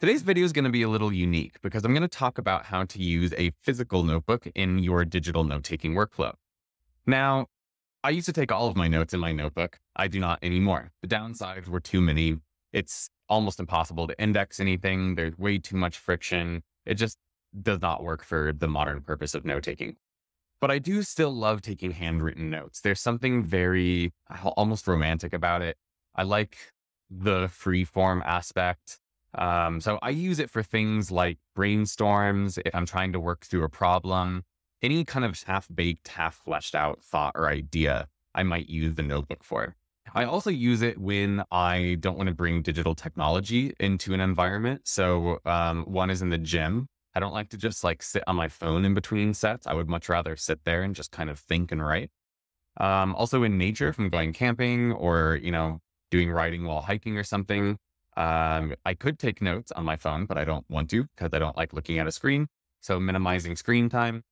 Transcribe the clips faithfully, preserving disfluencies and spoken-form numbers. Today's video is going to be a little unique because I'm going to talk about how to use a physical notebook in your digital note-taking workflow. Now, I used to take all of my notes in my notebook. I do not anymore. The downsides were too many. It's almost impossible to index anything. There's way too much friction. It just does not work for the modern purpose of note-taking. But I do still love taking handwritten notes. There's something very almost romantic about it. I like the free form aspect. Um, so I use it for things like brainstorms, if I'm trying to work through a problem, any kind of half-baked, half-fleshed out thought or idea, I might use the notebook for. I also use it when I don't want to bring digital technology into an environment. So um, one is in the gym. I don't like to just like sit on my phone in between sets. I would much rather sit there and just kind of think and write. Um, also in nature, if I'm going camping or, you know, doing riding while hiking or something. Um, I could take notes on my phone, but I don't want to because I don't like looking at a screen. So minimizing screen time,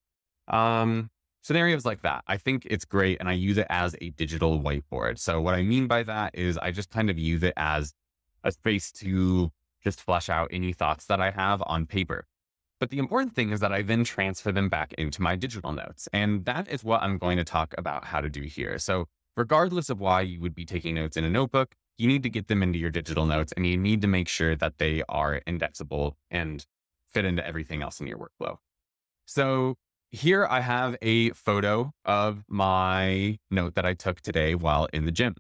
um, scenarios like that. I think it's great. And I use it as a digital whiteboard. So what I mean by that is I just kind of use it as a space to just flesh out any thoughts that I have on paper. But the important thing is that I then transfer them back into my digital notes. And that is what I'm going to talk about how to do here. So regardless of why you would be taking notes in a notebook, you need to get them into your digital notes and you need to make sure that they are indexable and fit into everything else in your workflow. So here I have a photo of my note that I took today while in the gym.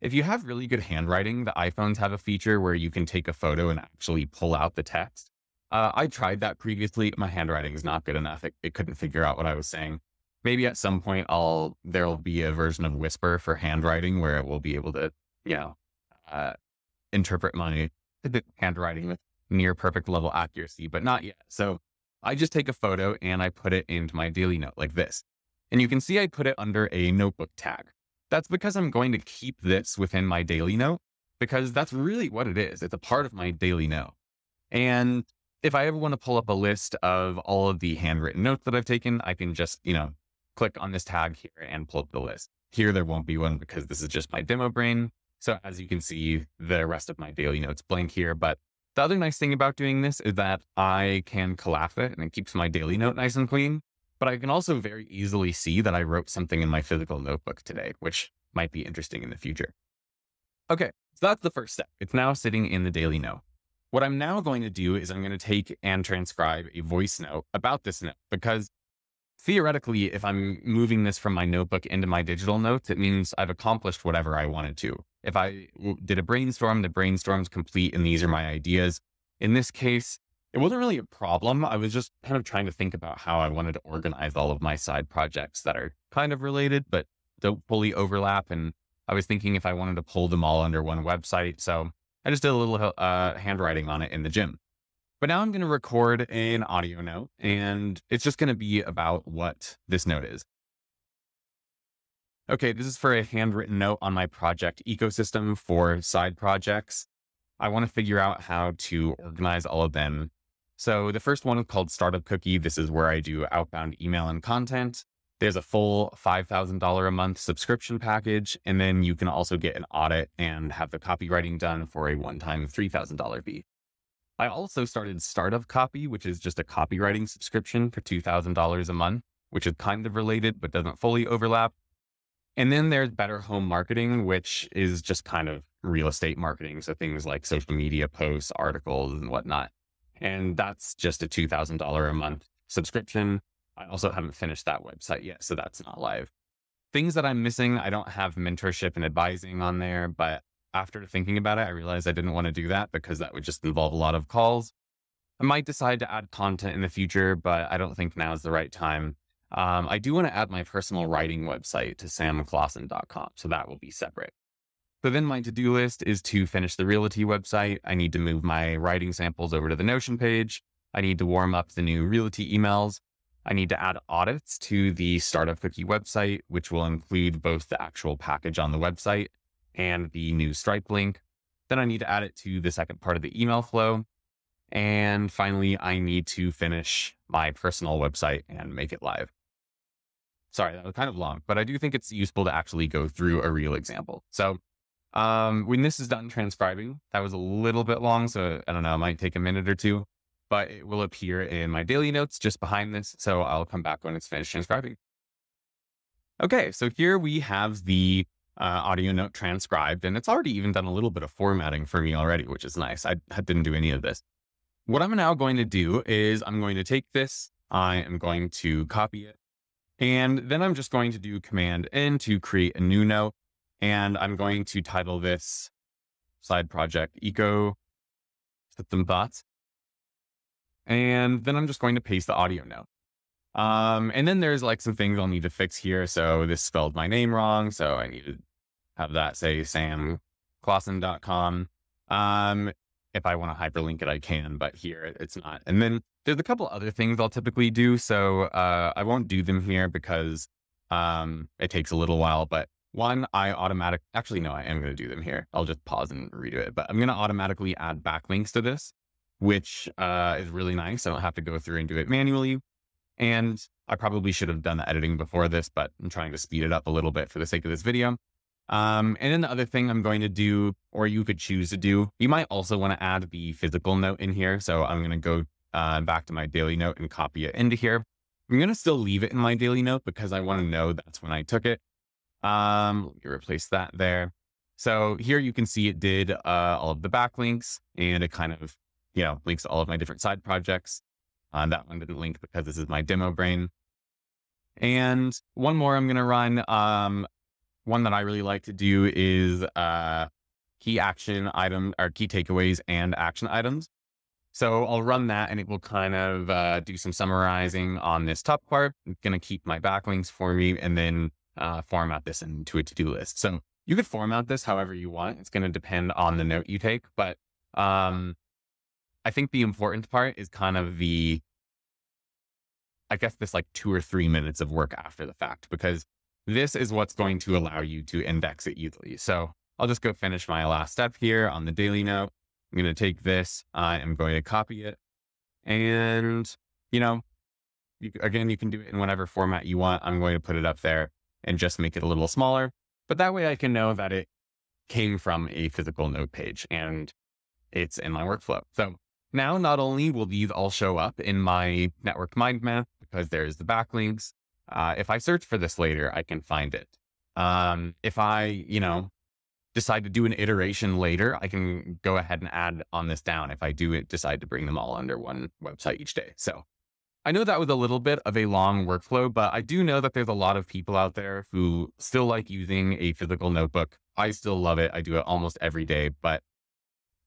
If you have really good handwriting, the iPhones have a feature where you can take a photo and actually pull out the text. Uh, I tried that previously. My handwriting is not good enough. It, it couldn't figure out what I was saying. Maybe at some point I'll, there'll be a version of Whisper for handwriting where it will be able to, you know, Uh, interpret my handwriting with near perfect level accuracy, but not yet. So I just take a photo and I put it into my daily note like this. And you can see I put it under a notebook tag. That's because I'm going to keep this within my daily note because that's really what it is. It's a part of my daily note. And if I ever want to pull up a list of all of the handwritten notes that I've taken, I can just, you know, click on this tag here and pull up the list. Here, there won't be one because this is just my demo brain. So as you can see, the rest of my daily notes blank here. But the other nice thing about doing this is that I can collapse it and it keeps my daily note nice and clean. But I can also very easily see that I wrote something in my physical notebook today, which might be interesting in the future. Okay, so that's the first step. It's now sitting in the daily note. What I'm now going to do is I'm going to take and transcribe a voice note about this note, because theoretically, if I'm moving this from my notebook into my digital notes, it means I've accomplished whatever I wanted to. If I did a brainstorm, the brainstorm's complete and these are my ideas. In this case, it wasn't really a problem. I was just kind of trying to think about how I wanted to organize all of my side projects that are kind of related, but don't fully overlap. And I was thinking if I wanted to pull them all under one website. So I just did a little uh, handwriting on it in the gym. But now I'm going to record an audio note and it's just going to be about what this note is. Okay, this is for a handwritten note on my project ecosystem for side projects. I want to figure out how to organize all of them. So the first one is called Startup Copy. This is where I do outbound email and content. There's a full five thousand dollars a month subscription package. And then you can also get an audit and have the copywriting done for a one-time three thousand dollars fee. I also started Startup Copy, which is just a copywriting subscription for two thousand dollars a month, which is kind of related, but doesn't fully overlap. And then there's Better Home Marketing, which is just kind of real estate marketing. So things like social media posts, articles and whatnot. And that's just a two thousand dollars a month subscription. I also haven't finished that website yet, so that's not live. Things that I'm missing, I don't have mentorship and advising on there, but after thinking about it, I realized I didn't want to do that because that would just involve a lot of calls. I might decide to add content in the future, but I don't think now is the right time. Um, I do want to add my personal writing website to sam clawson dot com, so that will be separate. So then my to-do list is to finish the Realty website. I need to move my writing samples over to the Notion page. I need to warm up the new Realty emails. I need to add audits to the Startup Copy website, which will include both the actual package on the website and the new Stripe link. Then I need to add it to the second part of the email flow. And finally, I need to finish my personal website and make it live. Sorry, that was kind of long, but I do think it's useful to actually go through a real example. So Um, when this is done transcribing, that was a little bit long, so I don't know, it might take a minute or two, but it will appear in my daily notes just behind this. So I'll come back when it's finished transcribing. Okay, so here we have the uh, audio note transcribed, and it's already even done a little bit of formatting for me already, which is nice. I didn't do any of this. What I'm now going to do is I'm going to take this, I am going to copy it, and then I'm just going to do Command N to create a new note. And I'm going to title this side project Eco System Thoughts. And then I'm just going to paste the audio note. Um, and then there's like some things I'll need to fix here. So this spelled my name wrong, so I need to have that say sam clawson dot com. Um, if I want to hyperlink it, I can, but here it's not. And then there's a couple other things I'll typically do. So uh, I won't do them here because um, it takes a little while, but one, I automatic, actually, no, I am going to do them here. I'll just pause and redo it, but I'm going to automatically add backlinks to this, which uh, is really nice. I don't have to go through and do it manually. And I probably should have done the editing before this, but I'm trying to speed it up a little bit for the sake of this video. Um, and then the other thing I'm going to do, or you could choose to do, you might also want to add the physical note in here. So I'm going to go uh, back to my daily note and copy it into here. I'm going to still leave it in my daily note because I want to know that's when I took it. Um, let me replace that there. So here you can see it did, uh, all of the backlinks, and it kind of, you know, links to all of my different side projects. Uh, that one didn't link because this is my demo brain. And one more I'm going to run. Um, one that I really like to do is, uh, key action item or key takeaways and action items. So I'll run that and it will kind of, uh, do some summarizing on this top part. It's going to keep my backlinks for me, and then Uh, format this into a to-do list. So you could format this however you want. It's going to depend on the note you take, but um, I think the important part is kind of the, I guess this like two or three minutes of work after the fact, because this is what's going to allow you to index it easily. So I'll just go finish my last step here on the daily note. I'm going to take this, I am going to copy it, and you know, you, again, you can do it in whatever format you want. I'm going to put it up there and just make it a little smaller. But that way I can know that it came from a physical note page and it's in my workflow. So now not only will these all show up in my network mind map because there's the backlinks. Uh, if I search for this later, I can find it. Um, if I, you know, decide to do an iteration later, I can go ahead and add on this down. If I do it, decide to bring them all under one website each day. So I know that was a little bit of a long workflow, but I do know that there's a lot of people out there who still like using a physical notebook. I still love it. I do it almost every day, but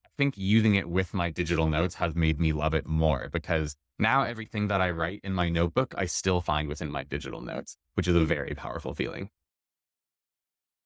I think using it with my digital notes has made me love it more, because now everything that I write in my notebook, I still find within my digital notes, which is a very powerful feeling.